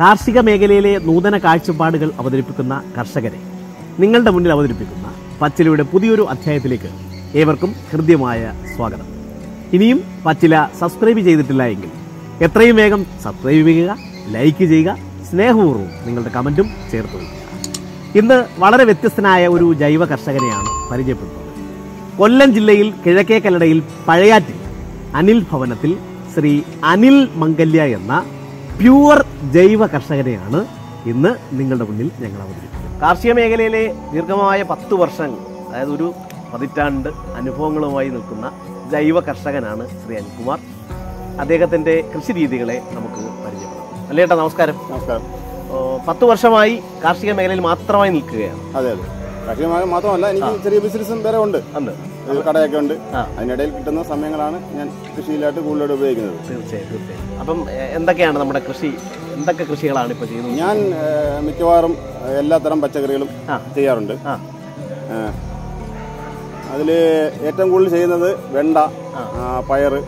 കാർഷിക മേഖലയിലെ നൂതന കാഴ്ചപ്പാടുകൾ അവതരിപ്പിക്കുന്ന കർഷകരെ നിങ്ങളുടെ മുന്നിൽ അവതരിപ്പിക്കുന്ന പച്ചിലയുടെ പുതിയൊരു അധ്യായത്തിലേക്ക് ഏവർക്കും ഹൃദ്യമായ സ്വാഗതം. ഇനിയും പച്ചില സബ്സ്ക്രൈബ് ചെയ്തിട്ടില്ല എങ്കിൽ എത്രയും വേഗം സബ്സ്ക്രൈബ് ചെയ്യുക, ലൈക്ക് ചെയ്യുക, സ്നേഹപൂർവ്വം നിങ്ങളുടെ കമൻറ്റും ചേർത്ത് വയ്ക്കുക. ഇന്ന് വളരെ വ്യത്യസ്തനായ ഒരു ജൈവ കർഷകനെയാണ് പരിചയപ്പെടുന്നത്. കൊല്ലം ജില്ലയിൽ കിഴക്കേ കല്ലടയിൽ പഴയാറ്റിൽ അനിൽ ഭവനത്തിൽ ശ്രീ അനിൽ മംഗല്യ എന്ന പ്യുവർ ജൈവ കർഷകനെയാണ് ഇന്ന് നിങ്ങളുടെ മുന്നിൽ ഞങ്ങൾ അവതരിപ്പിക്കുന്നത്. കാർഷിക മേഖലയിലെ ദീർഘമായ 10 വർഷങ്ങൾ, അതായത് ഒരു പതിറ്റാണ്ട് അനുഭവങ്ങളുമായി നിൽക്കുന്ന ജൈവ കർഷകനാണ് ശ്രീ അനിൽകുമാർ. അദ്ദേഹത്തിൻ്റെ കൃഷി രീതികളെ നമുക്ക് പരിചയപ്പെടാം. അല്ലേട്ടാ, നമസ്കാരം. നമസ്കാരം. 10 വർഷമായി കാർഷിക മേഖലയിൽ മാത്രമായി നിൽക്കുകയാണ്. അതെ അതെ, കാർഷിക മേഖല മാത്രമല്ല, എനിക്ക് ചെറിയ ബിസിനസ്സും വേറെ ഉണ്ട്. കടയൊക്കെ ഉണ്ട്. അതിനിടയിൽ കിട്ടുന്ന സമയങ്ങളാണ് ഞാൻ കൃഷിയിലായിട്ട് കൂടുതലായിട്ട് ഉപയോഗിക്കുന്നത്. തീർച്ചയായും തീർച്ചയായും. അപ്പം എന്തൊക്കെയാണ് നമ്മുടെ കൃഷി, എന്തൊക്കെ കൃഷികളാണ് ഇപ്പോൾ ചെയ്യുന്നത്? ഞാൻ മിക്കവാറും എല്ലാ തരം പച്ചക്കറികളും ചെയ്യാറുണ്ട്. അതിൽ ഏറ്റവും കൂടുതൽ ചെയ്യുന്നത് വെണ്ട, പയറ്,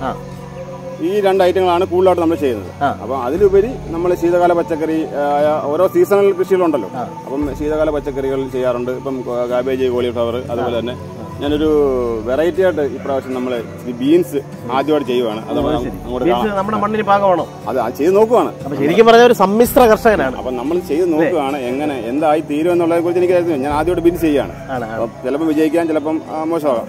ഈ 2 ഐറ്റങ്ങളാണ് കൂടുതലായിട്ട് നമ്മൾ ചെയ്യുന്നത്. അപ്പം അതിലുപരി നമ്മൾ ശീതകാല പച്ചക്കറി, ഓരോ സീസണൽ കൃഷികളുണ്ടല്ലോ, അപ്പം ശീതകാല പച്ചക്കറികൾ ചെയ്യാറുണ്ട്. ഇപ്പം കാബേജ്, കോളിഫ്ലവർ, അതുപോലെ തന്നെ ഞാനൊരു വെറൈറ്റി ആയിട്ട് ഇപ്രാവശ്യം നമ്മൾ ബീൻസ് ആദ്യമായിട്ട് ചെയ്യുവാണ്. അത് ചെയ്ത് നോക്കുവാണ്. അപ്പം നമ്മൾ ചെയ്ത് നോക്കുവാണ് എങ്ങനെ എന്തായി തീരും എന്നുള്ളതിനെ കുറിച്ച് എനിക്കറിയാം. ഞാൻ ആദ്യമായിട്ട് ബീൻസ് ചെയ്യുകയാണ്. അപ്പം ചിലപ്പം വിജയിക്കാം, ചിലപ്പം മോശമാകാം.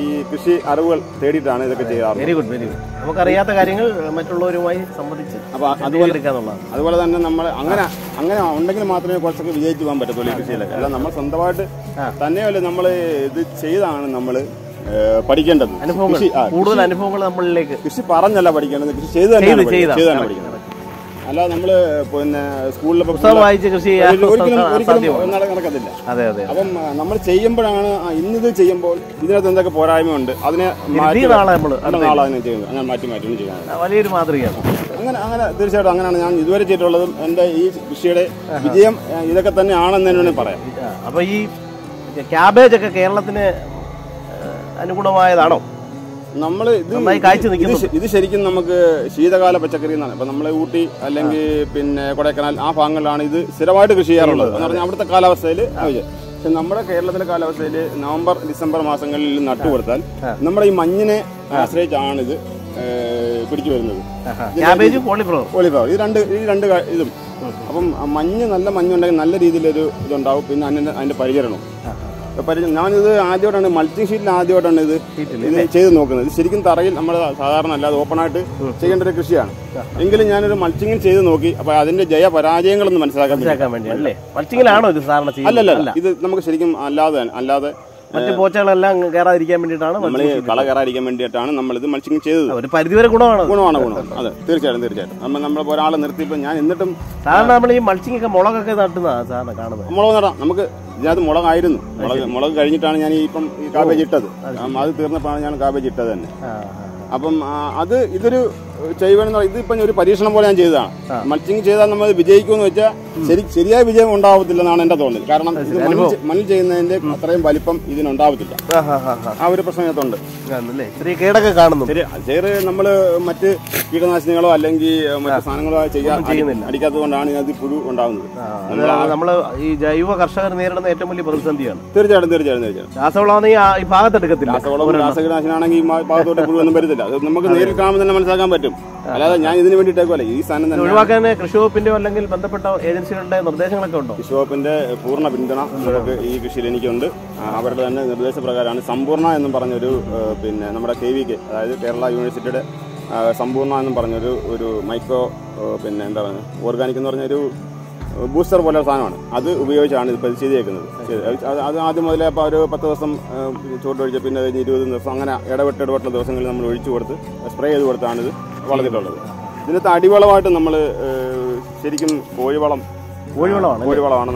ഈ കൃഷി അറിവുകൾ തേടിയിട്ടാണ് ഇതൊക്കെ ചെയ്യാറ്. Very good, very good. നമുക്കറിയാത്ത കാര്യങ്ങൾ മറ്റുള്ളവരുമായി സംബന്ധിച്ച് അപ്പോൾ അതുപോലെ തന്നെ നമ്മൾ അങ്ങനെ ഉണ്ടെങ്കിൽ മാത്രമേ കുറച്ചൊക്കെ വിജയിച്ചു പോകാൻ പറ്റത്തുള്ളൂ ഈ കൃഷിയിലൊക്കെ. അല്ല, നമ്മൾ സ്വന്തമായിട്ട് തന്നെയല്ലേ നമ്മൾ ഇത് ചെയ്താണ് നമ്മൾ പഠിക്കേണ്ടത്. കൂടുതൽ അനുഭവങ്ങൾ നമ്മളിലേക്ക്, കൃഷി പറഞ്ഞല്ല പഠിക്കേണ്ടത്, കൃഷി ചെയ്ത് ചെയ്താണ് പഠിക്കേണ്ടത്. അല്ല, നമ്മള് പിന്നെ സ്കൂളിലെ ഒരിക്കലും നടക്കത്തില്ല. അപ്പം നമ്മൾ ചെയ്യുമ്പോഴാണ് ഇന്നിത് ചെയ്യുമ്പോൾ ഇതിനകത്ത് എന്തൊക്കെ പോരായ്മയുണ്ട് അതിനെ മാറ്റി ചെയ്യാൻ വലിയൊരു മാതൃകയാണ്. അങ്ങനെ തീർച്ചയായിട്ടും അങ്ങനെയാണ് ഞാൻ ഇതുവരെ ചെയ്തിട്ടുള്ളതും. എന്റെ ഈ കൃഷിയുടെ വിജയം ഇതൊക്കെ തന്നെയാണെന്ന് തന്നെ പറയാം. അപ്പൊ ഈ ക്യാബേജ് ഒക്കെ കേരളത്തിന് അനുകൂലമായതാണോ? നമ്മൾ ഇത് ശരിക്കും നമുക്ക് ശീതകാല പച്ചക്കറി എന്നാണ്. ഇപ്പം നമ്മൾ ഊട്ടി അല്ലെങ്കിൽ പിന്നെ കൊടൈക്കനാൽ ആ ഭാഗങ്ങളിലാണ് ഇത് സ്ഥിരമായിട്ട് കൃഷി ചെയ്യാറുള്ളത് എന്ന് പറഞ്ഞാൽ അവിടുത്തെ കാലാവസ്ഥയിൽ. പക്ഷെ നമ്മുടെ കേരളത്തിലെ കാലാവസ്ഥയിൽ നവംബർ ഡിസംബർ മാസങ്ങളിൽ നട്ടുകൊടുത്താൽ നമ്മുടെ ഈ മഞ്ഞിനെ ആശ്രയിച്ചാണിത് പിടിച്ചു വരുന്നത്. കോളിഫ്ലവർ ഈ രണ്ട് ഇതും. അപ്പം മഞ്ഞ്, നല്ല മഞ്ഞുണ്ടെങ്കിൽ നല്ല രീതിയിലൊരു ഇതുണ്ടാവും. പിന്നെ അതിൻ്റെ പരിചരണം, ഞാനിത് ആദ്യമായിട്ടാണ് മൾച്ചിങ് ഷീറ്റിൽ ആദ്യമായിട്ടാണ് ഇത് ചെയ്ത് നോക്കുന്നത്. ശരിക്കും തറയിൽ നമ്മൾ സാധാരണ അല്ലാതെ ഓപ്പണായിട്ട് ചെയ്യേണ്ട ഒരു കൃഷിയാണ്. എങ്കിലും ഞാനൊരു മൾച്ചിങ്ങിൽ ചെയ്ത് നോക്കി. അപ്പൊ അതിന്റെ പരാജയങ്ങളൊന്നും മനസ്സിലാക്കാൻ വേണ്ടി അല്ലല്ല, ഇത് നമുക്ക് ശരിക്കും അല്ലാതെ കള കയറാതിരിക്കാൻ വേണ്ടിയിട്ടാണ് നമ്മളിത് മൾച്ചിങ് ചെയ്തത്. ഗുണമാണ്. അതെ, തീർച്ചയായിട്ടും. നമ്മൾ നമ്മളിപ്പോ ഒരാളെ നിർത്തിയപ്പോൾ ഞാൻ എന്നിട്ടും മുളകൊക്കെ മുളക് നടാം നമുക്ക്. ഇതിനകത്ത് മുളകായിരുന്നു. മുളക് കഴിഞ്ഞിട്ടാണ് ഞാൻ ഇപ്പം ഈ കാബേജ് ഇട്ടത്. അത് തീർന്നപ്പോഴാണ് ഞാൻ കാബേജ് ഇട്ടത് തന്നെ. അപ്പം ഇതൊരു ചെയ്യുവാണെന്ന് പറഞ്ഞാൽ ഇതിപ്പം ഒരു പരീക്ഷണം പോലെ ഞാൻ ചെയ്തതാണ്. മൾച്ചിങ് ചെയ്താൽ നമ്മൾ വിജയിക്കുമെന്ന് വെച്ചാൽ ശരിയായ വിജയം ഉണ്ടാവത്തില്ലെന്നാണ് എന്റെ തോന്നൽ. കാരണം മണ്ണിൽ ചെയ്യുന്നതിന്റെ അത്രയും വലിപ്പം ഇതിനുണ്ടാവത്തില്ല. ആ ഒരു പ്രശ്നം ഇതിനകത്തുണ്ട്. ചെറിയ നമ്മള് മറ്റ് കീടനാശിനികളോ അല്ലെങ്കിൽ മറ്റു സാധനങ്ങളോ അടിക്കാത്തത് കൊണ്ടാണ് ഇതിനകത്ത് പുഴു ഉണ്ടാവുന്നത്. നമ്മള് ഈ ജൈവ കർഷകർ നേരിടുന്ന ഏറ്റവും വലിയ പ്രതിസന്ധിയാണ്. തീർച്ചയായിട്ടും. രാസവളമാണെങ്കിൽ രാസകീടനാശിനാണെങ്കിൽ ഭാഗത്തോട്ട് പുഴുവൊന്നും വരുന്നില്ല. നമുക്ക് നേരിൽ കാണുമ്പോൾ തന്നെ മനസ്സിലാക്കാൻ പറ്റും. അല്ലാതെ ഞാൻ ഇതിന് വേണ്ടിയിട്ടേക്കുമല്ല. ഈ സാധനം ഒഴിവാക്കാൻ കൃഷി വകുപ്പിന്റെ അല്ലെങ്കിൽ ബന്ധപ്പെട്ട ഏജൻസികളുടെ നിർദ്ദേശങ്ങളൊക്കെ ഉണ്ടോ? കൃഷി വകുപ്പിന്റെ പൂർണ്ണ പിന്തുണ അവർക്ക് ഈ കൃഷിയിൽ എനിക്കുണ്ട്. അവരുടെ തന്നെ നിർദ്ദേശപ്രകാരമാണ് സമ്പൂർണ്ണ എന്നും പറഞ്ഞൊരു പിന്നെ നമ്മുടെ KVK, അതായത് കേരള യൂണിവേഴ്സിറ്റിയുടെ സമ്പൂർണ്ണ എന്നും പറഞ്ഞൊരു മൈക്രോ പിന്നെ എന്താ പറയുക ഓർഗാനിക് എന്ന് പറഞ്ഞൊരു ബൂസ്റ്റർ പോലെ സാധനമാണ്. അത് ഉപയോഗിച്ചാണ് ഇത് ചെയ്തേക്കുന്നത്. അത് ആദ്യം മുതലേ അപ്പോൾ ഒരു 10 ദിവസം ചോട്ടൊഴിച്ച്, പിന്നെ 20 ദിവസം, അങ്ങനെ ഇടവിട്ടുള്ള ദിവസങ്ങളിൽ നമ്മൾ ഒഴിച്ചു കൊടുത്ത് സ്പ്രേ ചെയ്ത് കൊടുത്താണ് ഇത് വളർന്നിട്ടുള്ളത്. ഇതിനകത്ത് അടിവളമായിട്ട് നമ്മൾ ശരിക്കും കോഴിവളമാണ്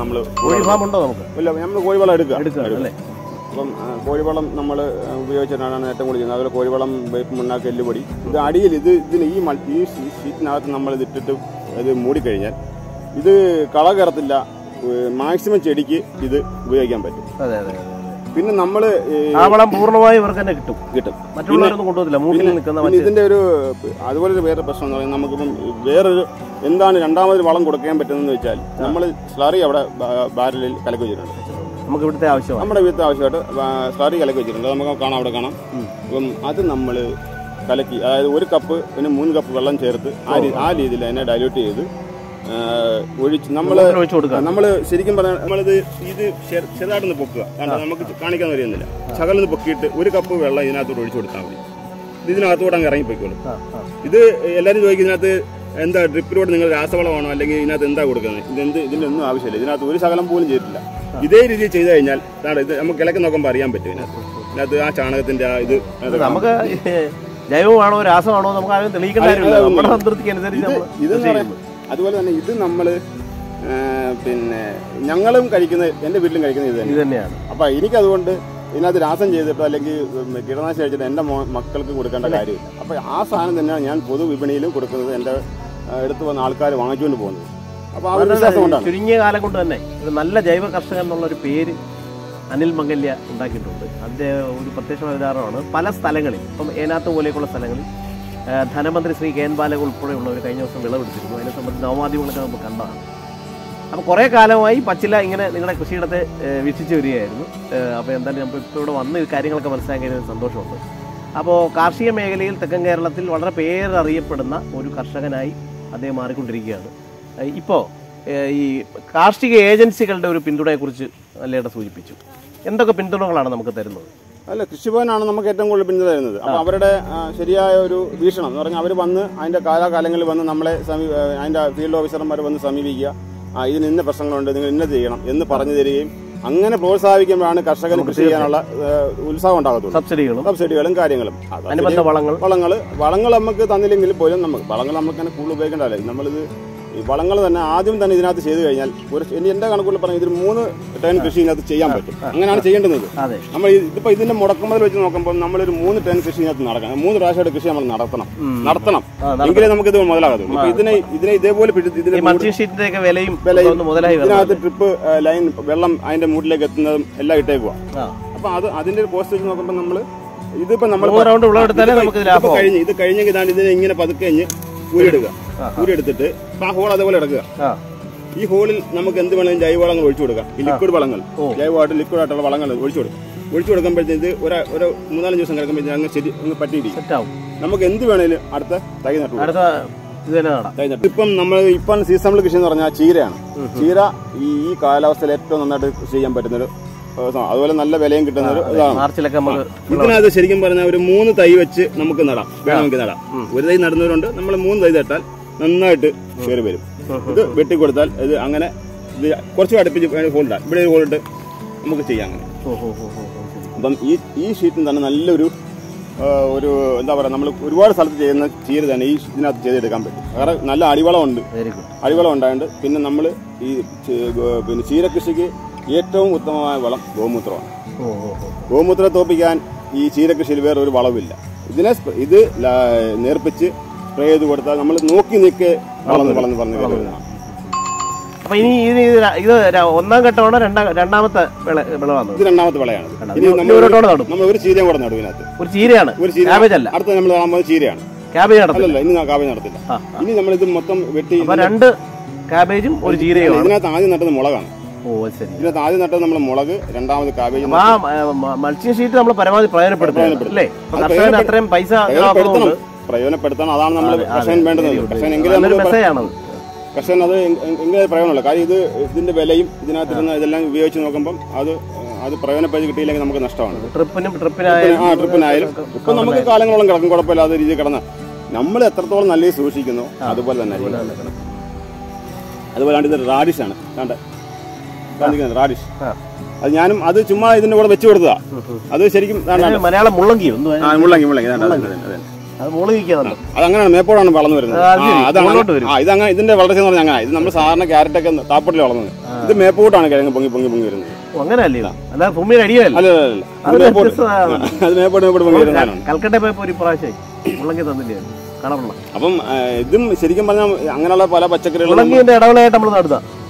നമ്മൾ. കോഴി ഫാം ഉണ്ടോ നമുക്ക്? ഇല്ല, നമ്മൾ കോഴിവളം എടുക്കുക. Corrivalum number Viojana Natamuli, other Corrivalum, Munaka delivery. The ideal is the E multi sheet not number the Moody carrier. The Kalagartilla maximum chediki is the way again. Pin the number Purlova connected to get up. But you don't go to the movie and come and isn't there otherwise where a person where in the Valum could camp at another child. Number slurry of barrel calculator. I'm going to study calculation. I'm going to go to the number. I work up in a moon cup of I did and I diluted. Which number sitting the Serrat in the book and I'm going to Kanika in the Sagal Pocket, work up of Vella in Athu. This is not what I'm going to do. The and the recruiting of Asavala and Athenda would go. Then they didn't know obviously. They're not very Sagalam. They did it. I'm a collector barrier between us. That's the Achana than the Amaka. They don't want to ask on the legal. I don't know. Other than you didn't number Yangalam curriculum and the building mechanism. By Inica one day, another Asan Jay, the Kirana surgeon and the Makal would conduct a day. By Asan and Yan Pudu, we believe could enter to an alkali one June. About the Suringa Alacotane, the Malla Java Castan repair Anil Mangalia, and the protection of their honor, Palace Talangali, from Enato Volecola Salangali, Thanamantri Sri Ganbala will put a kind of some beloved Namadi will come to Kamba. A correct Alaway, Pachila in a Kusida, which is one carrying a conversation in Sandosho. About Karsia Megalil, Takanga Latil, water pair, or Reapodana, Uru Karsagan I, and they mark Riga. Now, the casting agency is a little bit of a letter. Balanga and Adam than is not the same. Whereas Indian Daganapur, the moon, ten fishing at the Cheyam. I'm going to say another. I'm going to put in the Morakamar, number moon, ten fishing at Naraka, moon Rasha to Kisham and Naratana. Naratana. I'm going to go to Maladu. They will put the Mantis take a valley, the trip line, Vellum, and a mood like a light table. I think the postage number. You do around the Kayan is in a Padakany. Who did it? Pahola the Valaga. He hold Namakandaman and Jaiwalang Virtuga. He liquid Valangal. Jaiwater liquid at Valangal Virtu. Virtu company, what I Munan just recommended city in the Patiti. Namakandivan Artha, Taina. Pipum number, you can see some location on a Chira. Chira, E. Kala Selecton, another Siam Patanero. Other than Allah Valangan, Archilaka. You can have the Serium Bernard Moon, Taiwach, Namakana, Ganagana. Whether they are not number moon like that, none not very well. The Betty Gordal, the Angana, the Corsia to hold that, very old Mukachi Yang. Each sheet and another root reward Saturday and cheer than each not cheer the company. Nala Adivalon, very good. Adivalon, Pin number, Sierra Kisiki. Yetum with Gomutra. Gomutra Topigan, each Iraq silver or Valavilla. The next is the Nerpichi, pray the water, no kinike, Valan. Either Onanga Toner and Namata Belana. Number Oh, that's it. That's why we have to do cabbage. We have to do the cabbage. We have to do the cabbage. We have to do the Radish. Ayanam, other Chuma is never mature. Other Serikim, Manala Mulangi. I'm Mulangi. I'm Mulangi. I'm going to Mapor and Balan. I don't know. Number Sarna, Karatak, and the top of the Mapor and getting a bungy bungy bungy. Mainly, we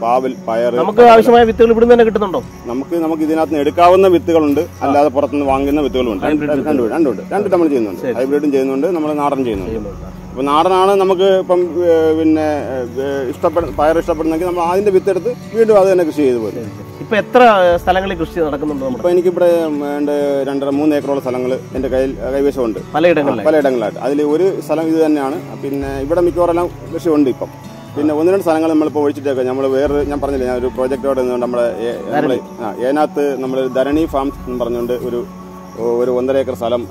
Pavel, Pyre. Namaka with the Lubudan. Namaki not Nedikavan with the Lunda, and other person Wangan with the Lunda. And the Tamajan, I read in Janunda, number an Aranjan. When Arana Namaka when Pyre stop and I with the video other negotiated. Petra Salangal Christian and under Moon Acro Salangal and the Gaivas owned. Paladangla. I live Salang is an Ibadamikola Shon Dipop. In the Wonder Salangal Malpo, which the number where Yampana project or number Yanat number Darani farms over 1 acre salam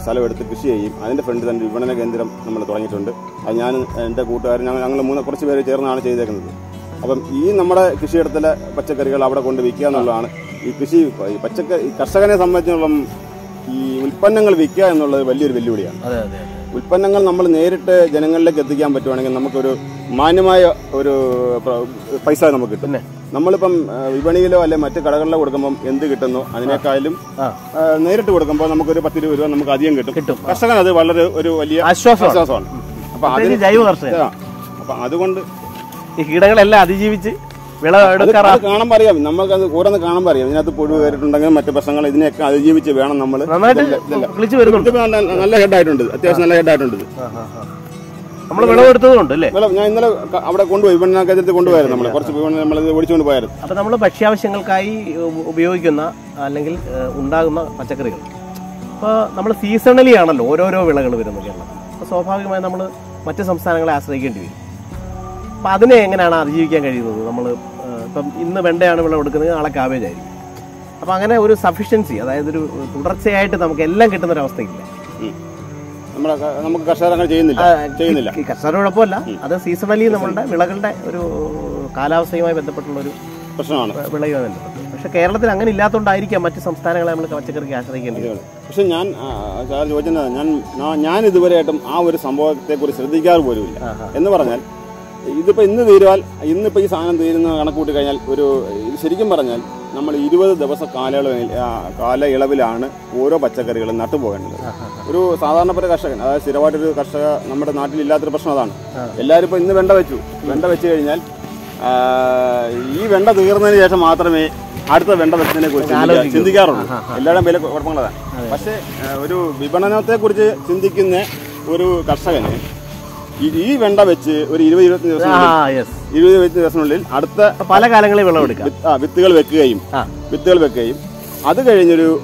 salad to Pishi. I defended and one again number 20 and the good Anglamuna Persever Journal. This number is a very important thing. This is a very important thing. This is a very important thing. This is a very important thing. This is a very important thing. This is a very important thing. You can get in the Venda and a cabbage. Upon a sufficiency, I say to them, get like it in the house. Casarapola, other seasonally, the Multa, Milacal, Kala, same with the particular. This is the video. This is the video. Even which yes, you will be personally at the Palakalan with the game. With the game, other than you,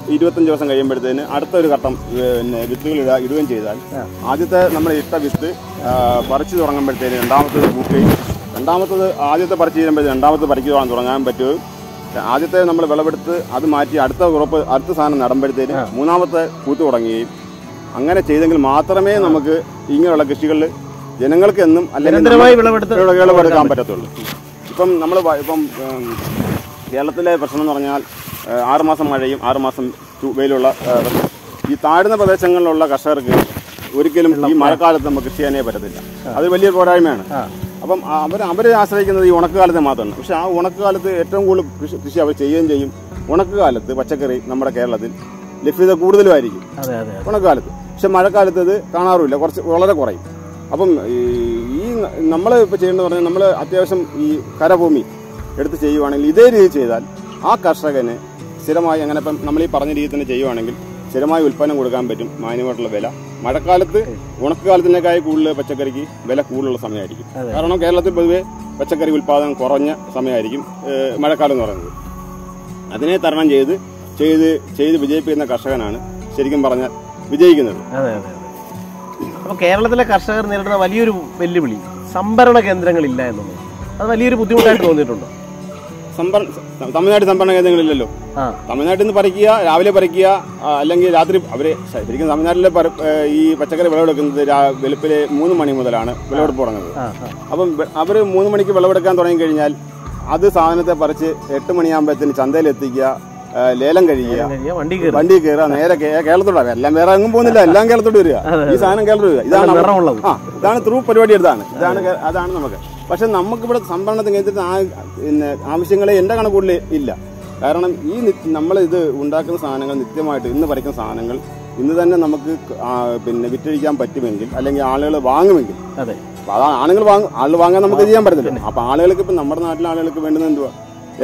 you do it in Josan, but then Arthur with the you do in Jason. Aditha number eight with purchase or number ten and down to the bouquet and down to the Aditha purchase and down to the particular on the Rangam, but you Aditha number of other mighty Arthur, Arthusan and Adam, Munavata, Puturangi. I'm going to chase the Matarame, Namaka, Inga Lakashi. General can compatible. From number from Galatele, personal Armasam, to Velola. He tied in the possession of Lakasar, Urikil, Maraka, the Makashi, and Eberton. Other value for I mean. Upon Amber Asaki, the Yonaka, the Matan, Wanaka, the Etangu, Pisha, Wanaka, the Pachakari, number Kerala, live with a good lady. Wanaka, Samaraka, the Kanaru, or the upon number of the number of Karabumi, let us say you and Lidia say that our Karsagane, Serama and Namali Parani and Jayanagil, Serama will find a good gambit, my name of Lavella, Matakalate, one of the Kalanakai, Kula, Pachakari, Vella Kula, Samari. I don't know Kalate, Pachakari will pardon Corona, Samari, Matakalan. Athena Tarman Jade, Chase Vijay and the Karsagana, Serikim Barana, Vijay. Kerala is a customer who is available. Some people are available. Some people are available. തമിഴ്നാട്ടിൽ സമ്പന്നഗതങ്ങളില്ലല്ലോ. തമിഴ്നാട്ടിൽ നിന്ന് പറിക്കുക, രാവിലെ പറിക്കുക, അല്ലെങ്കിൽ രാത്രി. അവർ ശരിക്കും തമിഴ്നാട്ടിലെ ഈ പച്ചക്കറി വിളവെടുക്കുന്നത് വെളുപ്പിലെ 3 മണി മുതലാണ് വിളവെടുപ്പ് തുടങ്ങുന്നത്. അപ്പം അവർ 3 മണിക്ക് വിളവെടുക്കാൻ തുടങ്ങിക്കഴിഞ്ഞാൽ അത് സാധനത്തെ പറിച്ച് 8 മണിയാകുമ്പോഴത്തേന് ചന്തയിലെത്തിക്കുക, ലേലം കഴിയുക, വണ്ടി കയറുക, നേരെ കേരളത്തോട്. എല്ലാം വേറെ എങ്ങും പോകുന്നില്ല, എല്ലാം കേരളത്തോട് വരിക, ഈ സാധനം കേരളത്തോട് വരിക. ഇതാണ് ത്രൂ പരിപാടി. അതാണ് നമുക്ക്. പക്ഷെ നമുക്കിവിടെ സംഭരണത്തിന് കേന്ദ്രത്തിന് പിന്നെ ആവശ്യങ്ങളെ എൻ്റെ കണക്കൂടിൽ ഇല്ല. കാരണം ഈ നമ്മളിത് ഉണ്ടാക്കുന്ന സാധനങ്ങൾ നിത്യമായിട്ട് ഇന്ന് പറിക്കുന്ന സാധനങ്ങൾ ഇന്ന് തന്നെ നമുക്ക് പിന്നെ വിറ്റഴിക്കാൻ പറ്റുമെങ്കിൽ, അല്ലെങ്കിൽ ആളുകൾ വാങ്ങുമെങ്കിൽ, അതാണ് ആളുകൾ വാങ്ങാൻ നമുക്ക് ചെയ്യാൻ പറ്റത്തില്ല. അപ്പം ആളുകൾക്ക്, ഇപ്പം നമ്മുടെ നാട്ടിലെ ആളുകൾക്ക് വേണ്ടുന്നത് എന്തുവാ?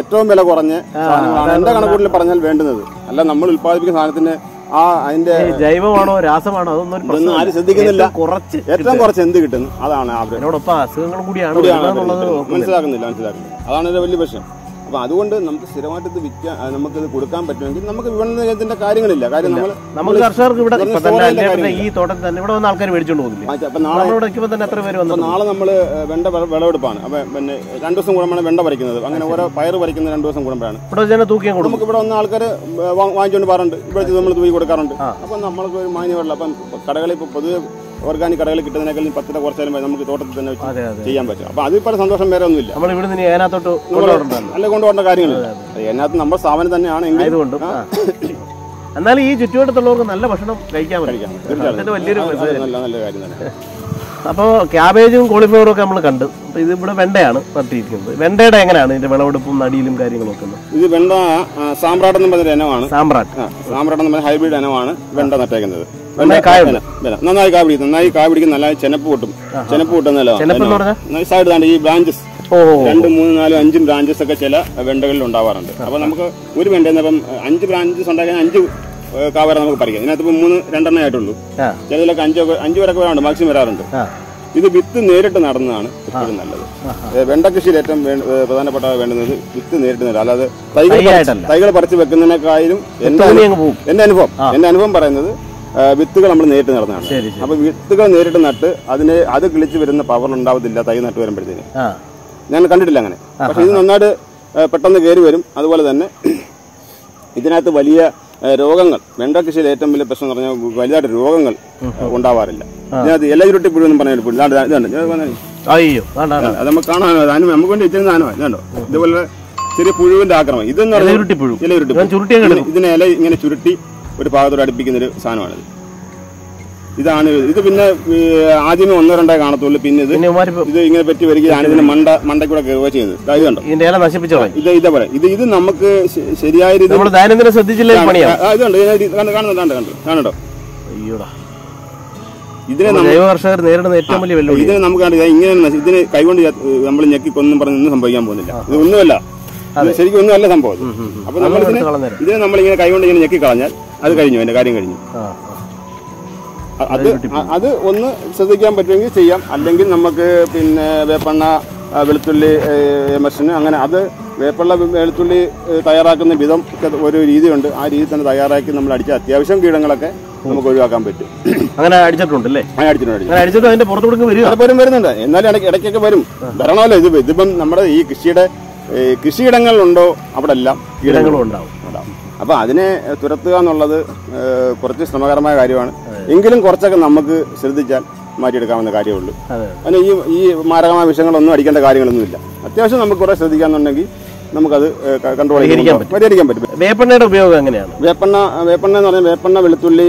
ഏറ്റവും വില കുറഞ്ഞ സാധനങ്ങളാണ് എൻ്റെ കണക്കൂടിൽ പറഞ്ഞാൽ വേണ്ടുന്നത്. അല്ല, നമ്മൾ ഉൽപ്പാദിപ്പിക്കുന്ന സാധനത്തിന് അതിന്റെ ജൈവമാണോ രാസമാണോ അതൊന്നും ആരും ശ്രദ്ധിക്കുന്നില്ല. ഏറ്റവും കുറച്ച് എന്ത് കിട്ടുന്നു അതാണ് മനസ്സിലാക്കുന്നില്ല. അതാണ് ഒരു വലിയ പ്രശ്നം. അപ്പൊ അതുകൊണ്ട് നമുക്ക് സ്ഥിരമായിട്ട് ഇത് വിൽക്കാൻ, നമുക്കിത് കൊടുക്കാൻ പറ്റുമെങ്കിൽ നമുക്ക് വിപണനത്തിന്റെ കാര്യങ്ങളില്ല. കാര്യം നമ്മൾ കർഷകർക്ക് ഇവിടെ ഈ തോട്ടം തന്നെ ഇവിടെ വന്ന ആൾക്കാർ മേടിച്ചോണ്ട് പോകുന്നില്ല. നാളെ നമ്മള് വെണ്ട വിളവെടുപ്പാണ്. അപ്പൊ പിന്നെ 2 ദിവസം കൂടുമ്പോഴാണ് വെണ്ട പറിക്കുന്നത്. അങ്ങനെ ഓരോ പയർ പറിക്കുന്നത് 2 ദിവസം കൂടുമ്പോഴാണ്. നമുക്ക് ഇവിടെ വന്ന ആൾക്കാർ വാങ്ങിച്ചോണ്ട് പോകാറുണ്ട്, ഇവിടെ നമ്മൾ തൂക്കി കൊടുക്കാറുണ്ട്. അപ്പൊ നമ്മൾക്ക് ഒരു മാന്യമുള്ള, അപ്പം കടകളിൽ ഇപ്പൊ പൊതുവെ ഓർഗാനിക് കടകൾ കിട്ടുന്നതിനേക്കാൾ 10 കുറച്ചാലും നമുക്ക് തോട്ടത്തിൽ തന്നെ ചെയ്യാൻ പറ്റും. അപ്പൊ അതിൽ പല സന്തോഷം വേറെ ഒന്നുമില്ല. അല്ലെ കൊണ്ടുപോകേണ്ട കാര്യങ്ങളില്ല. അതിനകത്ത് നമ്മുടെ സ്ഥാപനം തന്നെയാണ്. എന്നാലും ഈ ചുറ്റുവട്ടത്തുള്ളവർക്ക് നല്ല ഭക്ഷണം കഴിക്കാൻ പറ്റും, വലിയൊരു നല്ല കാര്യം തന്നെ. അപ്പോൾ ക്യാബേജും കോളിഫ്ലവറും ഒക്കെ നമ്മൾ കണ്ടു. ഇത് ഇവിടെ വെണ്ടയാണ് നട്ടിരിക്കുന്നത്. വെണ്ടയുടെ എങ്ങനെയാണ് ഇതിന്റെ വിളവെടുപ്പും നടിയിലും കാര്യങ്ങളൊക്കെ? ഇത് വെണ്ട സാമ്രാട്ട് എന്ന് പറഞ്ഞ ഇനമാണ്. സാമ്രാട്ട് എന്ന് പറഞ്ഞ ഹൈബ്രിഡ് ഇനമാണ് വെണ്ട നട്ടേക്കുന്നത്. നന്നായി കാ പിടിക്കും, നന്നായി ചെനപ്പ് പൊട്ടും. ചെനപ്പ് പൊട്ടുന്നല്ല സൈഡ് താണ്ട് ഈ ബ്രാഞ്ചസ് 2, 3, 4, 5 ബ്രാഞ്ചസ് ഒക്കെ ചില വെണ്ടകളിൽ ഉണ്ടാവാറുണ്ട്. അപ്പൊ നമുക്ക് ഒരു വെണ്ടയിൽ നിന്ന് 5 ബ്രാഞ്ചസ് ഉണ്ടാക്കാൻ 5 കാ വരെ നമുക്ക് പറിക്കാം. ഇതിനകത്ത് ഇപ്പം 3, 2 ആയിട്ടുള്ളൂ. ചിലതിലൊക്കെ 5 വരെ വരാറുണ്ട്, മാക്സിമം വരാറുണ്ട്. ഇത് വിത്ത് നേരിട്ട് നടന്നതാണ് എപ്പോഴും നല്ലത്. വെണ്ട കൃഷിയിൽ ഏറ്റവും പ്രധാനപ്പെട്ട വേണ്ടുന്നത് വിത്ത് നേരിട്ട് നടുക. അല്ലാതെ തൈകൾ പറിച്ച് വെക്കുന്നതിനേക്കാളും എന്റെ അനുഭവം പറയുന്നത് വിത്തുകൾ നമ്മൾ നേരിട്ട് നടന്നതാണ്. അപ്പൊ വിത്തുകൾ നേരിട്ട് നട്ട് അത് കിളിച്ച് വരുന്ന പവർ ഉണ്ടാവത്തില്ല തൈ നട്ട് വരുമ്പോഴത്തേന്. ഞാൻ കണ്ടിട്ടില്ല അങ്ങനെ. പക്ഷെ ഇത് നന്നായിട്ട് പെട്ടെന്ന് കയറി വരും. അതുപോലെ തന്നെ ഇതിനകത്ത് വലിയ രോഗങ്ങൾ, വെണ്ട കൃഷിയിൽ ഏറ്റവും വലിയ പ്രശ്നം എന്ന് പറഞ്ഞാൽ വലുതായിട്ട് രോഗങ്ങൾ ഉണ്ടാവാറില്ല. ഇതിനകത്ത് ഇല ചുരുട്ടി പുഴു എന്ന് പറഞ്ഞ പുഴു അത് നമുക്ക് കാണാൻ നമുക്ക് വേണ്ടി ഇച്ചിരി സാധനമാണ്. ഇതുണ്ടോ, ഇതുപോലെ ചെറിയ പുഴുവിന്റെ ആക്രമണം. ഇതെന്ന് പറഞ്ഞാൽ ഇതിനെ ഇല ഇങ്ങനെ ചുരുട്ടി ഒരു ഭാഗത്തോട് അടുപ്പിക്കുന്നൊരു സാധനമാണിത്. ഇത് പിന്നെ ആദ്യമേ 1-2 കാണത്തുള്ളൂ. പിന്നെ ഇത് ഇങ്ങനെ പറ്റി വരികയാണ്. ഇതിന്റെ മണ്ടയ്ക്കൂടെ കയറുക ചെയ്യുന്നത്. ഇതേപോലെ ഇത് നമുക്ക് ശരിയായ രീതിയിൽ ശ്രദ്ധിച്ചില്ല. കാണുന്നുണ്ടോ? ഇതിനെ നമുക്ക് ഇതിനെ കൈകൊണ്ട് നമ്മൾ ഞെക്കിക്കൊന്നും പറഞ്ഞ് ഒന്നും സംഭവിക്കാൻ പോകുന്നില്ല. ഇത് ഒന്നുമല്ല, ശരിക്കും ഒന്നുമല്ല സംഭവം. അപ്പൊ ഇതിനെ നമ്മളിങ്ങനെ കൈകൊണ്ട് ഇങ്ങനെ ഞെക്കി കളഞ്ഞാൽ അത് കഴിഞ്ഞു, അതിന്റെ കാര്യം കഴിഞ്ഞു. അത് ഒന്ന് ശ്രദ്ധിക്കാൻ പറ്റുമെങ്കിൽ ചെയ്യാം. അല്ലെങ്കിൽ നമുക്ക് പിന്നെ വേപ്പെണ്ണ, വെളുത്തുള്ളി മെഷീൻ, അങ്ങനെ അത് വേപ്പെണ്ണ വെളുത്തുള്ളി തയ്യാറാക്കുന്ന വിധം ഒരു രീതിയുണ്ട്. ആ രീതി തന്നെ തയ്യാറാക്കി നമ്മൾ അടിച്ച അത്യാവശ്യം കീടങ്ങളൊക്കെ നമുക്ക് ഒഴിവാക്കാൻ പറ്റും. അങ്ങനെ അടിച്ചിട്ടുണ്ടല്ലേ? പലപ്പോഴും വരുന്നുണ്ട്. എന്നാലും ഇടയ്ക്കൊക്കെ വരും, വരണമല്ലോ. ഇതിപ്പം നമ്മുടെ ഈ കൃഷിയിടങ്ങളിലുണ്ടോ അവിടെ എല്ലാം കീടങ്ങളും ഉണ്ടാവും. അപ്പം അതിനെ തുരത്തുക എന്നുള്ളത് കുറച്ച് ശ്രമകരമായ കാര്യമാണ്. എങ്കിലും കുറച്ചൊക്കെ നമുക്ക് ശ്രദ്ധിച്ചാൽ മാറ്റിയെടുക്കാവുന്ന കാര്യമുള്ളൂ. അതിന് ഈ മാരകമായ വിഷയങ്ങളൊന്നും അടിക്കേണ്ട കാര്യങ്ങളൊന്നുമില്ല. അത്യാവശ്യം നമുക്ക് കുറേ ശ്രദ്ധിക്കാന്നുണ്ടെങ്കിൽ നമുക്കത് കൺട്രോൾ പരിഹരിക്കാൻ പറ്റും. വേപ്പെണ്ണയുടെ ഉപയോഗം എങ്ങനെയാണ്? വേപ്പെണ്ണ എന്ന് പറഞ്ഞാൽ വേപ്പെണ്ണ വെളുത്തുള്ളി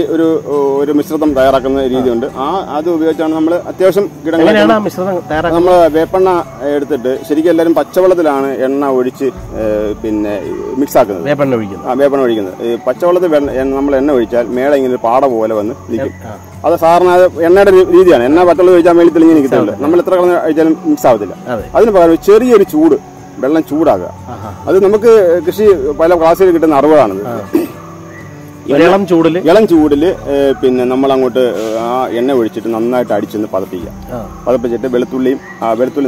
ഒരു മിശ്രിതം തയ്യാറാക്കുന്ന രീതിയുണ്ട്. അത് ഉപയോഗിച്ചാണ് നമ്മൾ അത്യാവശ്യം കിടങ്ങുന്നത്. നമ്മൾ വേപ്പെണ്ണ എടുത്തിട്ട് ശരിക്കും എല്ലാവരും പച്ചവെള്ളത്തിലാണ് എണ്ണ ഒഴിച്ച് പിന്നെ മിക്സ് ആക്കുന്നത്. വേപ്പെണ്ണ ഒഴിക്കുന്നത് പച്ചവെള്ളത്തിൽ നമ്മൾ എണ്ണ ഒഴിച്ചാൽ മേളെ ഇങ്ങനെ ഒരു പാട പോലെ വന്ന് നിൽക്കും. അത് സാറിന് അത് എണ്ണയുടെ രീതിയാണ്. എണ്ണ പച്ചവെള്ളം ഒഴിച്ചാൽ മേളിൽ തെളിഞ്ഞ് നിൽക്കുന്നുണ്ട്. നമ്മൾ എത്ര കളഞ്ഞ് ഒഴിച്ചാലും മിക്സ് ആവത്തില്ല. അതിന് പകരം ചെറിയൊരു വെള്ളം ചൂടാക്കുക. അത് നമുക്ക് കൃഷി പല ക്ലാസ്സിൽ കിട്ടുന്ന അറിവാണത്. ഇളം ചൂടില് പിന്നെ നമ്മളങ്ങോട്ട് ആ എണ്ണ ഒഴിച്ചിട്ട് നന്നായിട്ട് അടിച്ചൊന്ന് പതപ്പിച്ചിട്ട് വെളുത്തുള്ളി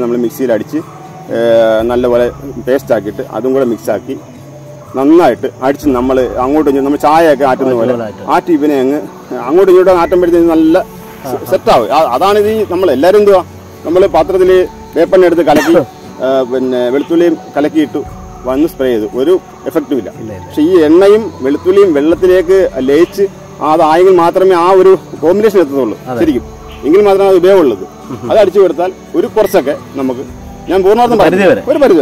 നമ്മൾ മിക്സിയിൽ അടിച്ച് നല്ലപോലെ പേസ്റ്റ് ആക്കിയിട്ട് അതും കൂടെ മിക്സാക്കി നന്നായിട്ട് അടിച്ച് നമ്മൾ അങ്ങോട്ടും ഇങ്ങോട്ടും നമ്മൾ ചായയൊക്കെ ആറ്റുന്ന പോലെ ആറ്റി ഇവനെ അങ്ങോട്ടും ഇങ്ങോട്ടും ആറ്റുമ്പോഴത്തേക്ക് നല്ല സെറ്റാവും. അതാണ് ഇത്. നമ്മൾ എല്ലാവരും എന്തുവാ, നമ്മൾ പാത്രത്തിൽ വേപ്പെണ്ണ എടുത്ത് കലക്കി പിന്നെ വെളുത്തുള്ളിയും കലക്കിയിട്ടു one spray, very effective. She and Naim, Velatulim, Velatilek, a lech, are the Iron Matrama, combination of the English Matrama, the Beol. Other Chivatal, Uru Porsaka, Namaka, Yambona, whatever.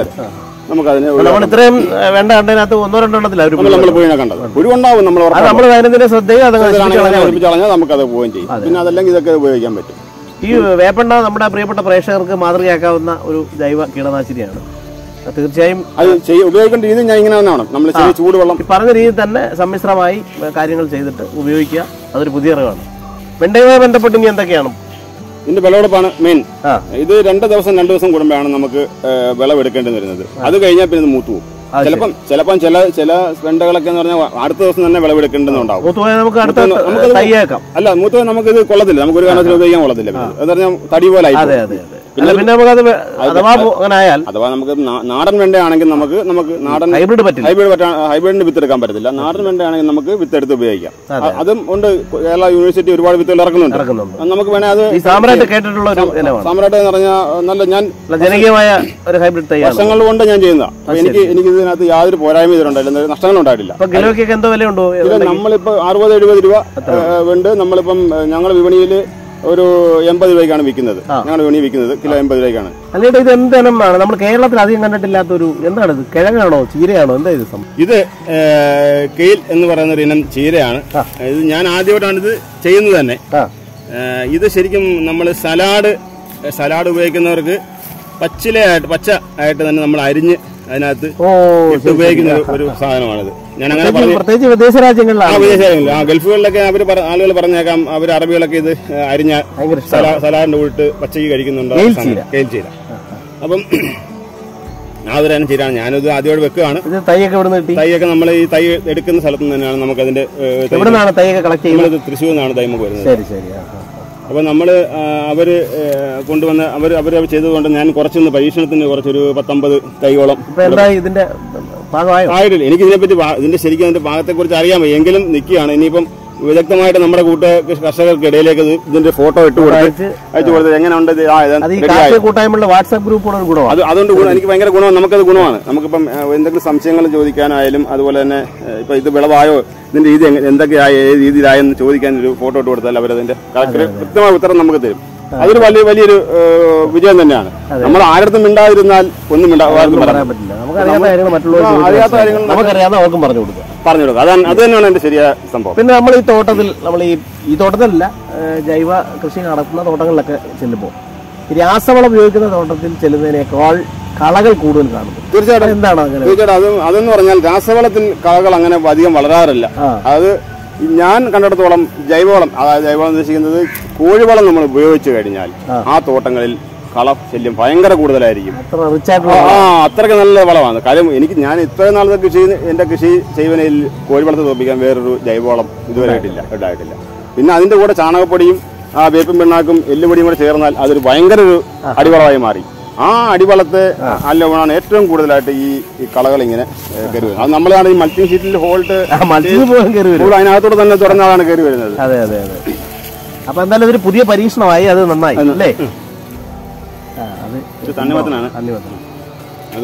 You weapon now, we have pressure on the mother. I will say, I will say, I will say, Empathy can weaken it. Not only weaken it, kill empathy can. And later than number Kerala, Kerala, Chirian. You the Kale and the Varana in Chirian, Yanadi under the chain the neck. Either Sherikim number salad wagon or Pachila Pacha at the number Irene and at the wagon of Sana. I am going to say that I am going to say that I am going to say that I am going to say that I am going to say that I am going to say that I am going to say that I am going to When our Kundana, our Chesu and Nan Corson, the Parisian, Patamba, Tayola. I did any in the city and the Pata Kurjaria, Yankel, Niki, and Nipum, we like the might number of good special Kadele, then the photo at 2 hours. I do the young under the island. I think I could time on the WhatsApp group or good. I don't do any Namaka Gunan, Namaka, when there is something on the Jodican Island, as well as the Bellavayo. Then the guy is the iron, so we can do photo to the labyrinth. I will value Vijayana. I'm either the Minda or not. I don't know. Adibalate, Alavan, Etron, good at the coloring in it. Number of multi city hold a multiple. I know than the Torana and Gary. Upon that, we put your Paris no other than mine. I never I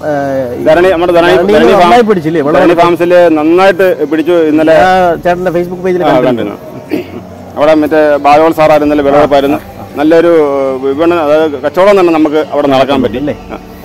am not sure. Beans, if you are not a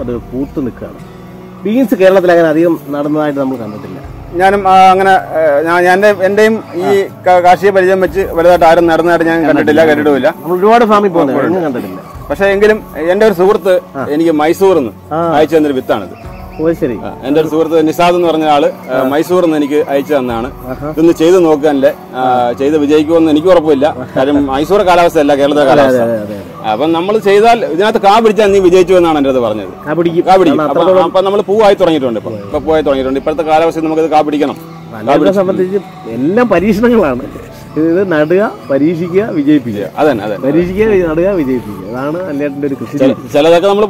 the Beans Kerala Lagadium, Nadana Namukanatilla. Yanam and them E. Kashi, whether Taran Narana and Nadilla. We do a family bond. But I enter Surta in Mysore, I chandra with Tanaka. And there's the southern or Mysore and Aichanana. Then the Chasan Okanle, Chasa Vijayko and Nicorapilla, Mysore Kalas like other Kalas. When number Chasa, not the Cambridge and Vijayo and another one. Cabri, Panama Puai Tony Ronda, Puai Tony Ronda, but the Kalas in the Cabricano. Nadia, Parisica, Vijay, other Parisica, Nadia, Vijay, Rana, and let the Christian. Salakam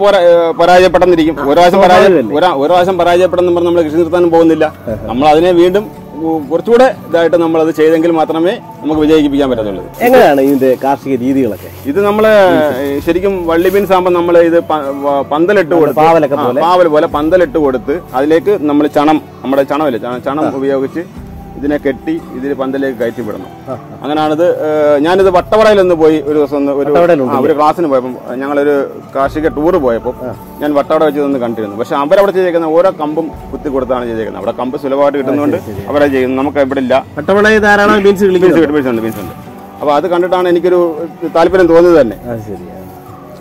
Paraja Patani, whereas some Paraja Patanam Christian Bonilla, Amalade Vidum, Portuda, the item number of the Chayangal Matrame, Mugvijay Biamata. And in the Cascade Idi. This number Sherikim, what living Sampa number is a pandalet toward Pandalet toward the Alek, number Chanam, Amadachanam, Chanam. This is a pandale guide. Another Batavara Island boy was on the class in Web, and another Kashika Tour boy, and Batavara is on the country. But Shampara taken over a compum with the Gordana, but a compass about it. Namaka, Batavara, there are been civil division. About the country, and Taliban and those than.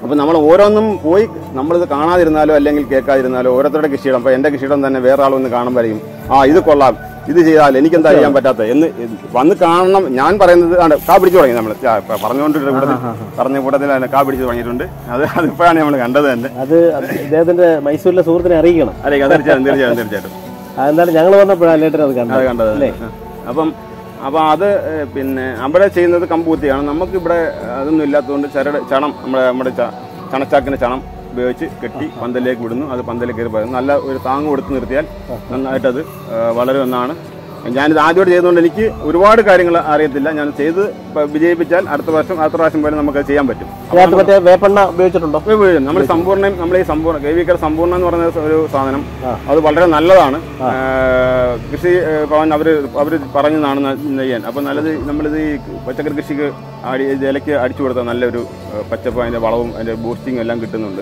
But number of them, weak number of the Kana, the Nalo, Langley, Kakanalo, or other Kisham, and Dakishan, and where all in the Kanam. Ah, either collab. This is Lenikan Diam Batata. One the Kanam, Yan Paran and a cabbage or in Parnavada and a cabbage or in the Panama under the Mysula Surgan Arigan. And then Yango of the letter of the Abba in Ambra chain of the Kamputi and Namaki Bradula Chanam, Chanachak and Chanam. Ketty, Pandale Gudun, other Pandale Kerban, Allah with Tang would Nurtiel, and I does Valerana. And Jan is Adu Doniki, would water carrying Ariatilla and says Vijay Vichal, Arthurasam, Arthurasam, Namakasiam. But weapon Bachelor, number Samborn, number Sambor, Gavica Samborn or Sanam, other Valder Nalana, Kissi, Pan average Paranan in the end. Upon another number the Pachaka Kishika, Adelaki, Artur, and Alleru, Pachapa and the Valum and the boosting a Langutan.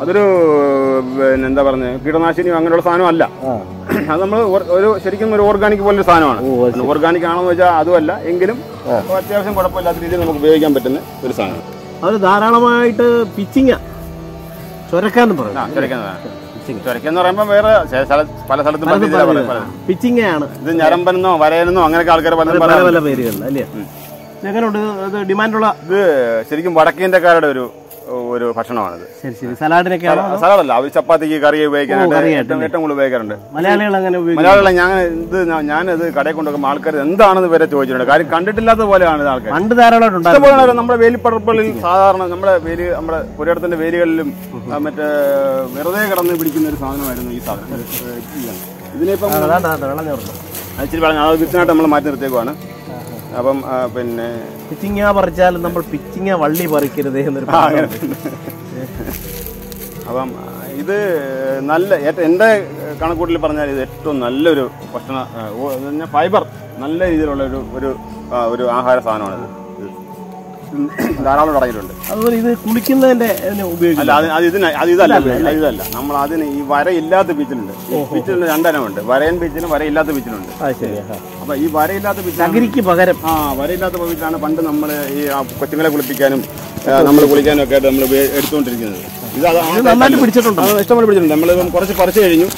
Other Nandavan, Kitanashini, Angrosano, Allah. Shaking organic Volisano, and organic Anoja, Aduella, Ingrim, or Chelsea, but a reason of Vegan Betan, Vilsan. Other Daranamite Pitching Chorakan. I can remember Pitching and then Yarambano, Vareno, Angacal, demand the Shaking Barakin the Cardo. Fashion on it. Salad, which Apati Gary Wagon, Malayan, the Nana, the Katakunda marker, and the other very children. I can't tell the Valley. Under the number of very purple, number of very put than the very Merode. Pitching our child number pitching a Valdi Barricade. Either Null yet end the Kanakutli Parana is to Nallu, Pastana, fiber, Null is a higher sign on it. Other is a Kulikin and Adizala, Namadin, Varela the Vigilant, Vigilant Underland, Varan Vigilant, Varela the Vigilant. I say. But if I read that, we can't get a bundle number of particular Republican number of Republican Academy. It's not regional. I'm not a picture of the stomach. I'm not going to purchase you.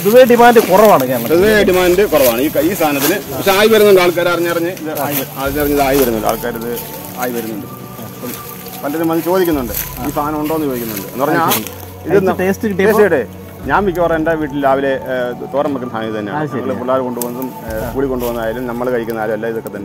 The way demanded Corona again. The way demanded Corona. You can't use another. I will not alter the I will not alter the Yamiko and I will love the Toramakan Hanan. I said, I want to go to an island, Namaka can analyze the Katan.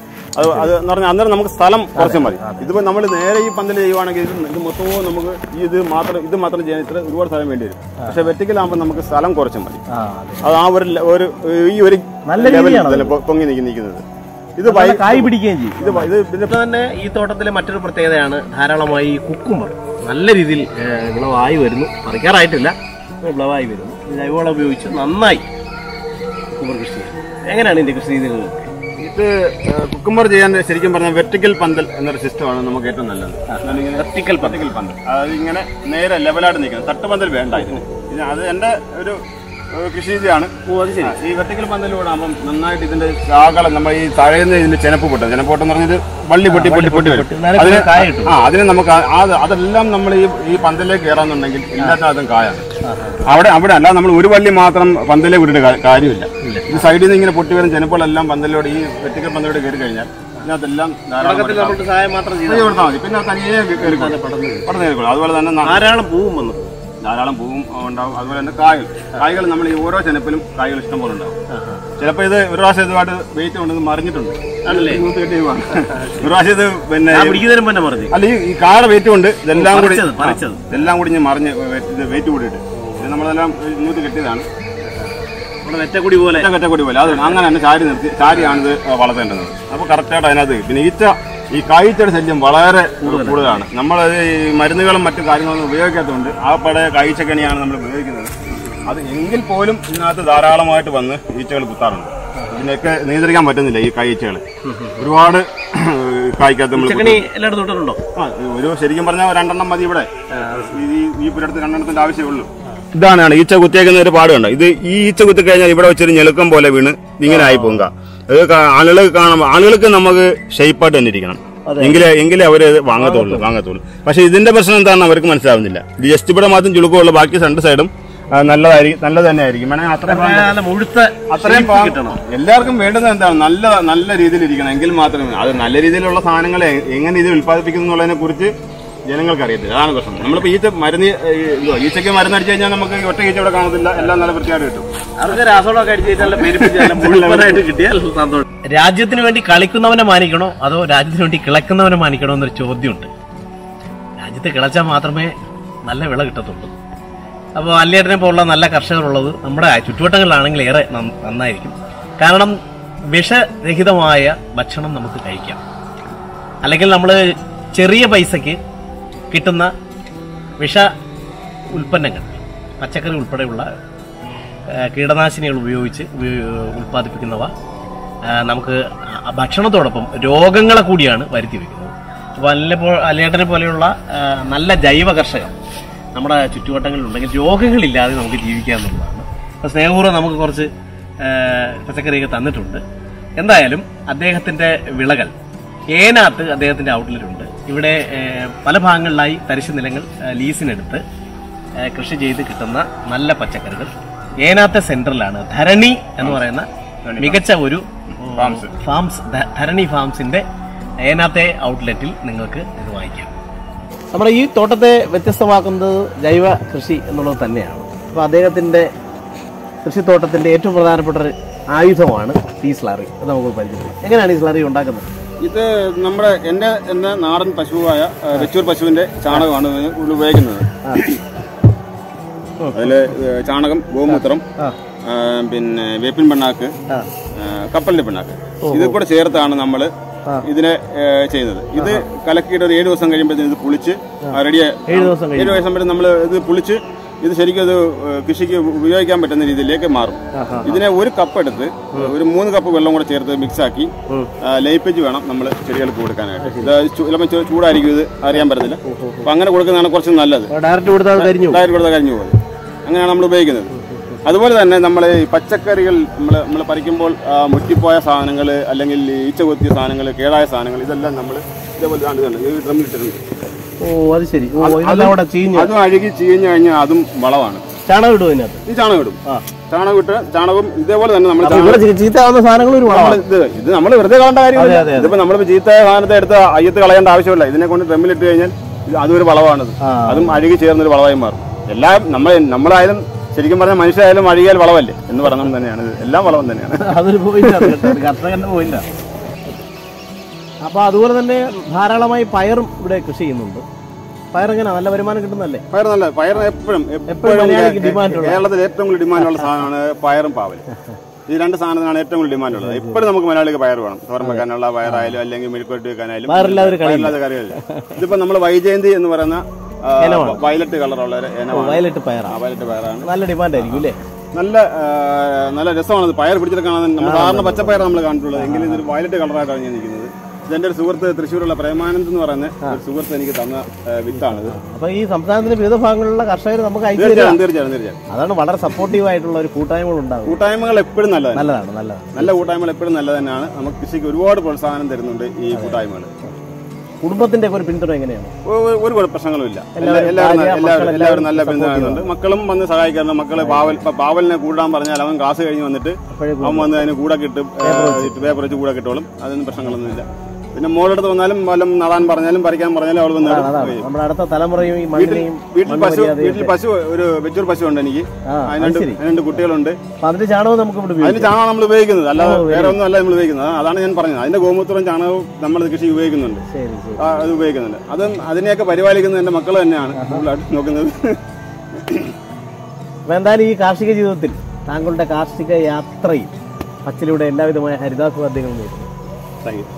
Another number Salam for somebody. It's the number of the area Pandale you want to get the Moto, the Matra janitor, you are Salamed. So, we take a number of Salam for somebody. It's a bike. I began. You thought of the material for Tayana, Haralama, Kukumar. നല്ല രീതിയിൽ വിളവായി വരുന്നു. പറിക്കാറായിട്ടില്ല, വിളവായി വരുന്നു. ജൈവവളം ഉപയോഗിച്ച് നന്നായി cucumber കൃഷി ചെയ്യുന്നു. എങ്ങനെയാണ് ഇതിൻ്റെ കൃഷി രീതികൾ? ഇത് കുക്കുംബർ ചെയ്യാൻ ശരിക്കും പറഞ്ഞാൽ വെർട്ടിക്കൽ പന്തൽ എന്നൊരു സിസ്റ്റമാണ് നമുക്ക് ഏറ്റവും നല്ലത്. വെർട്ടിക്കൽ പന്തൽ അതായത് ഇങ്ങനെ നേരെ ലെവലായിട്ട് നിൽക്കുന്നത്. തട്ടുപന്തൽ വേണ്ട ഇതിന്. അത് എൻ്റെ ഒരു കൃഷി രീതിയാണ്. ഈ വെർട്ടിക്കൽ പന്തലിലൂടെ ആകുമ്പം നന്നായിട്ട് ഇതിന്റെ ചാകളം നമ്മൾ ഈ തഴയുന്ന ഇതിന്റെ ചെനപ്പ് പൊട്ടം എന്ന് പറഞ്ഞത് വള്ളി പൊട്ടി വരും. അതിന് നമുക്ക് അതെല്ലാം നമ്മൾ ഈ പന്തലിലേക്ക് കയറാന്നുണ്ടെങ്കിൽ ഇല്ലാത്ത അതും കായാണ്. അവിടെ അല്ല, നമ്മൾ ഒരു വള്ളി മാത്രം പന്തലേ വിടേണ്ട കാര്യമില്ല. ഈ സൈഡിൽ നിന്ന് ഇങ്ങനെ പൊട്ടി വരും ചെനപ്പുകളെല്ലാം പന്തലിലൂടെ ഈ വെർട്ടിക്കൽ പന്തലോട് കയറി കഴിഞ്ഞാൽ ഇതിനകത്തെല്ലാം കൊടുത്താൽ മതി. പിന്നെ പടർന്നു. അതുപോലെ തന്നെ ധാരാളം പൂവും ഉണ്ടാവും. അതുപോലെ തന്നെ കായകൾ നമ്മൾ ഈ ഓരോ ചെനപ്പിലും കായകൾ ഇഷ്ടംപോലെ ഉണ്ടാവും. ചിലപ്പോൾ ഇത് ഒരു പ്രാവശ്യം ഇതുമായിട്ട് വെയിറ്റ് കൊണ്ടത് മറിഞ്ഞിട്ടുണ്ട്. ഒരു പ്രാവശ്യം ഇത് പിന്നെ അല്ല, ഈ കായ വെയിറ്റ് കൊണ്ട് ഇതെല്ലാം കൂടി ഞാൻ മറിഞ്ഞ് വെയിറ്റ് കൂടിയിട്ട് ഇത് നമ്മളെല്ലാം ഇങ്ങോട്ട് കെട്ടിയതാണ്. വെറ്റക്കുടി പോലെ അതുകൊണ്ട് അങ്ങനെ തന്നെ ചാരിയാണിത് വളർത്തേണ്ടത്. അപ്പോൾ കറക്റ്റായിട്ട് അതിനകത്ത് പിന്നെ ഈ കായ്ച്ചയുടെ ശല്യം വളരെ കൂടുതലാണ്. നമ്മളത് ഈ മരുന്നുകളും മറ്റു കാര്യങ്ങളൊന്നും ഉപയോഗിക്കാത്തതുകൊണ്ട് ആ പഴയ കായ്ച്ചക്കണിയാണ് നമ്മൾ ഉപയോഗിക്കുന്നത്. അത് എങ്കിൽ പോലും ഇതിനകത്ത് ധാരാളമായിട്ട് വന്ന് ഈച്ചകൾ കുത്താറുണ്ട്. ഇതിനൊക്കെ നിയന്ത്രിക്കാൻ പറ്റുന്നില്ല. ഈ കായ്ച്ചകൾ ഒരുപാട് കായ്ക്കാത്ത നമ്മൾ ഒരു ശരിക്കും പറഞ്ഞാൽ രണ്ടെണ്ണം മതി. ഇവിടെ ഈ പുരടത്ത് രണ്ടെണ്ണത്തിന്റെ ആവശ്യമുള്ളൂ. ഇതാണ് ഈച്ച കുത്തിയേക്കുന്ന ഒരു പാടുണ്ട്. ഇത് ഈ ഈച്ച കുത്തി കഴിഞ്ഞാൽ ഇവിടെ വെച്ചൊരു ഞെളുക്കം പോലെ വീണ് ഇങ്ങനെ ആയി പോകുക. അത് ആളുകൾക്ക് നമുക്ക് ഷേപ്പായിട്ട് തന്നെ ഇരിക്കണം എങ്കിലേ അവർ വാങ്ങത്തുള്ളൂ. പക്ഷെ ഇതിന്റെ പ്രശ്നം എന്താണെന്ന് അവർക്ക് മനസ്സിലാവുന്നില്ല. ജസ്റ്റ് ഇവിടെ മാത്രം ചുളുക്കമുള്ള ബാക്കി രണ്ട് സൈഡും നല്ലത് തന്നെ ആയിരിക്കും. അത്രയും എല്ലാവർക്കും വേണ്ടത് എന്താണ് നല്ല രീതിയിൽ ഇരിക്കണം എങ്കിൽ മാത്രമേ അത് നല്ല രീതിയിലുള്ള സാധനങ്ങൾ എങ്ങനെ ഇത് ഉൽപ്പാദിപ്പിക്കുന്നു എന്നുള്ളതിനെ കുറിച്ച് ജനങ്ങൾക്ക് അറിയത്തില്ല. അതാണ് പ്രശ്നം. നമ്മളിപ്പോ ഈച്ചയ്ക്ക് മരുന്നടിച്ചു കഴിഞ്ഞാൽ നമുക്ക് ഒറ്റ ഈച്ച ഇവിടെ കാണത്തില്ല. എല്ലാം നല്ല വൃത്തിയായിട്ട് കിട്ടും. രാജ്യത്തിന് വേണ്ടി കളിക്കുന്നവനെ മാനിക്കണോ അതോ രാജ്യത്തിന് വേണ്ടി കിളക്കുന്നവനെ മാനിക്കണോ എന്നൊരു ചോദ്യമുണ്ട്. രാജ്യത്ത് കിളച്ചാൽ മാത്രമേ നല്ല വിള കിട്ടത്തുള്ളൂ. അപ്പോൾ അല്ലേട്ടനെ പോലുള്ള നല്ല കർഷകരുള്ളത് നമ്മുടെ ചുറ്റുവട്ടങ്ങളിലാണെങ്കിൽ ഏറെ നന്നായിരിക്കും. കാരണം വിഷരഹിതമായ ഭക്ഷണം നമുക്ക് കഴിക്കാം. അല്ലെങ്കിൽ നമ്മൾ ചെറിയ പൈസക്ക് കിട്ടുന്ന വിഷ ഉൽപ്പന്നങ്ങൾ, പച്ചക്കറി ഉൾപ്പെടെയുള്ള കീടനാശിനികൾ ഉപയോഗിച്ച് ഉൽപ്പാദിപ്പിക്കുന്നവ നമുക്ക് ഭക്ഷണത്തോടൊപ്പം രോഗങ്ങളെ കൂടിയാണ് വരുത്തി വയ്ക്കുന്നത്. അപ്പോൾ അല്ലേട്ടനെ പോലെയുള്ള നല്ല ജൈവ കർഷകർ നമ്മുടെ ചുറ്റുവട്ടങ്ങളിലുണ്ടെങ്കിൽ രോഗങ്ങളില്ലാതെ നമുക്ക് ജീവിക്കാമെന്നുള്ളതാണ്. അപ്പോൾ സ്നേഹപൂർവ്വം നമുക്ക് കുറച്ച് പച്ചക്കറിയൊക്കെ തന്നിട്ടുണ്ട്. എന്തായാലും അദ്ദേഹത്തിൻ്റെ വിളകൾ ഏനാത്ത് അദ്ദേഹത്തിൻ്റെ ഔട്ട്ലെറ്റുണ്ട്. ഇവിടെ പല ഭാഗങ്ങളിലായി തരിശു നിലങ്ങൾ ലീസിനെടുത്ത് കൃഷി ചെയ്ത് കിട്ടുന്ന നല്ല പച്ചക്കറികൾ ഏനാത്തെ സെന്ററിലാണ്. ധരണി എന്ന് പറയുന്ന മികച്ച ഒരു ഫാംസ്, ധരണി ഫാംസിന്റെ ഏനാത്തെ ഔട്ട്ലെറ്റിൽ നിങ്ങൾക്ക് ഇത് വാങ്ങിക്കാം. നമ്മുടെ ഈ തോട്ടത്തെ വ്യത്യസ്തമാക്കുന്നത് ജൈവ കൃഷി എന്നുള്ളത് തന്നെയാണ്. അപ്പോൾ അദ്ദേഹത്തിൻ്റെ കൃഷിത്തോട്ടത്തിന്റെ ഏറ്റവും പ്രധാനപ്പെട്ട ഒരു ആയുധമാണ് ഈ സ്ലറി. അത് നമുക്ക് പരിചയപ്പെടും. എങ്ങനെയാണ് ഈ സ്ലറി ഉണ്ടാക്കുന്നത്? ഇത് നമ്മുടെ എന്റെ നാടൻ പശുവായ വെച്ചൂർ പശുവിന്റെ ചാണകമാണ് ഉപയോഗിക്കുന്നത്. അതിൽ ചാണകം, ഗോമൂത്രം, പിന്നെ വേപ്പിൻ പിണ്ണാക്ക്, കപ്പലിന്റെ പിണ്ണാക്ക് ഇത് കൂടെ ചേർത്താണ് നമ്മൾ ഇതിനെ ചെയ്യുന്നത്. ഇത് കലക്കിയിട്ട് ഒരു 7 ദിവസം കഴിയുമ്പോഴത്തേക്കും ഇത് പുളിച്ച് റെഡിയായി. 7 ദിവസം വരെ നമ്മൾ ഇത് പുളിച്ച് ഇത് ശരിക്കും ഇത് കൃഷിക്ക് ഉപയോഗിക്കാൻ പറ്റുന്ന രീതിയിലേക്ക് മാറും. ഇതിനെ ഒരു കപ്പ് എടുത്ത് ഒരു 3 കപ്പ് വെള്ളം കൂടെ ചേർത്ത് മിക്സാക്കി ലയിപ്പിച്ച് വേണം നമ്മൾ ചെടികൾക്ക് കൊടുക്കാനായിട്ട്. ഇത് ചിലപ്പോൾ ചൂടായിരിക്കും, ഇത് അറിയാൻ പറ്റത്തില്ല. അപ്പം അങ്ങനെ കൊടുക്കുന്നതാണ് കുറച്ച് നല്ലത്. ഡയറക്റ്റ് കൊടുത്താൽ കരിഞ്ഞു പോകും. അങ്ങനെയാണ് നമ്മൾ ഉപയോഗിക്കുന്നത്. അതുപോലെ തന്നെ നമ്മൾ പച്ചക്കറികൾ നമ്മൾ പറിക്കുമ്പോൾ മുറ്റിപ്പോയ സാധനങ്ങൾ, അല്ലെങ്കിൽ ഈച്ച കൊത്തിയ സാധനങ്ങൾ, കേടായ സാധനങ്ങൾ, ഇതെല്ലാം നമ്മൾ ഇതേപോലെ ഡ്രമ്മിലിട്ടുണ്ട്. അതും അഴുകി ചീഞ്ഞു കഴിഞ്ഞാൽ അതും വളമാണ്. ചാണകം ഇട്ട് ചാണകം ഇതേപോലെ തന്നെ നമ്മൾ ഇത് നമ്മൾ വെറുതെ കളയേണ്ട കാര്യമില്ല. ഇതിപ്പോ നമ്മളിപ്പോ ചീത്തയായ സാധനത്തെ എടുത്ത് അയ്യത്ത് കളയേണ്ട ആവശ്യമില്ല. ഇതിനെ കൊണ്ട് ഡ്രമ്മിലിട്ട് കഴിഞ്ഞാൽ അതൊരു വളമാണത്. അതും അഴുകി ചേർന്നൊരു വളമായി മാറും. എല്ലാം നമ്മളായാലും ശരിക്കും പറഞ്ഞാൽ മനുഷ്യരായാലും അഴുകിയാൽ വളമല്ലേ എന്ന് പറഞ്ഞത് തന്നെയാണ്. എല്ലാം വളം തന്നെയാണ്. അപ്പോൾ അതുപോലെ തന്നെ ധാരാളമായി പയറും ഇവിടെ കൃഷി ചെയ്യുന്നുണ്ട്. പയറെങ്ങനെ നല്ല വരുമാനം കിട്ടുന്നല്ലേ? പയർ എപ്പോഴും കേരളത്തിൽ ഏറ്റവും കൂടുതൽ ഡിമാൻഡുള്ള സാധനമാണ് പയറും പാവലും. ഈ രണ്ട് സാധനത്തിനാണ് ഏറ്റവും കൂടുതൽ ഡിമാൻഡുള്ളത്. എപ്പോഴും നമുക്ക് മലയാളിക്ക് പയർ വേണം. തോരൻ വെക്കാനുള്ള പയറായാലും അല്ലെങ്കിൽ മെഴുക്കുവരട്ടി വെക്കാനായാലും കറിയല്ല. ഇതിപ്പോൾ നമ്മൾ വൈജയന്തി എന്ന് പറയുന്ന കുടുംബത്തിന്റെ ഒരു പിന്തുണ എങ്ങനെയാണ്? ഒരുപാട് പ്രശ്നങ്ങളില്ല, എല്ലാവരും നല്ല പിന്തുണയുണ്ട്. മക്കളും വന്ന് സഹായിക്കാറുണ്ട്. മക്കളെ പാവലിനെ കൂടാൻ പറഞ്ഞാൽ അവൻ ക്ലാസ് കഴിഞ്ഞ് വന്നിട്ട് അവൻ വന്ന് അതിന് കൂടെ കിട്ടും, പേപ്പർ വെച്ച് കൂടെ കിട്ടോളും. അതൊന്നും പ്രശ്നങ്ങളൊന്നുമില്ല. പിന്നെ മോളെടുത്ത് വന്നാലും വല്ലം നടാൻ പറഞ്ഞാലും പറിക്കാൻ പറഞ്ഞാലും അവൾ വന്നിടും. വീട്ടിൽ പശു, ഒരു വെച്ചൂർ പശു ഉണ്ട് എനിക്ക്. അതിന് കുട്ടികളുണ്ട്. അതിന്റെ ചാണകം നമ്മൾ ഉപയോഗിക്കുന്നത്, അല്ലാതെ വേറെ ഒന്നും അല്ല നമ്മൾ ഉപയോഗിക്കുന്നത്. അതാണ് ഞാൻ പറഞ്ഞത്. അതിന്റെ ഗോമൂത്രവും ചാണകവും നമ്മൾ കൃഷി ഉപയോഗിക്കുന്നുണ്ട്, അത് ഉപയോഗിക്കുന്നുണ്ട്. അത് അതിനെയൊക്കെ പരിപാലിക്കുന്നത് എന്റെ മക്കൾ തന്നെയാണ് നോക്കുന്നത്. എന്തായാലും ഈ കാർഷിക ജീവിതത്തിൽ താങ്കളുടെ കാർഷിക യാത്രയിൽ പച്ചിലയുടെ എല്ലാവിധമായ ഹരിതാഭിവാദ്യങ്ങളും നേരിടുന്നു.